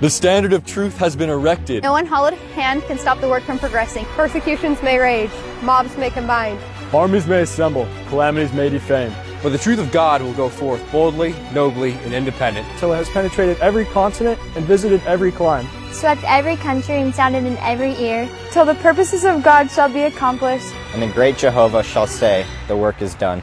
The standard of truth has been erected. No unhallowed hand can stop the work from progressing. Persecutions may rage, mobs may combine. Armies may assemble, calamities may defame. But the truth of God will go forth boldly, nobly, and independent. Till it has penetrated every continent and visited every clime. Swept every country and sounded in every ear. Till the purposes of God shall be accomplished. And the great Jehovah shall say, the work is done.